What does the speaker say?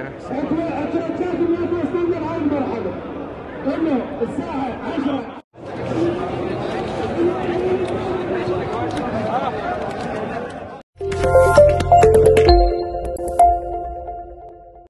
أترى تاخذ يا أبو أسطنجر عاد مرحبا. إنه الساعة 10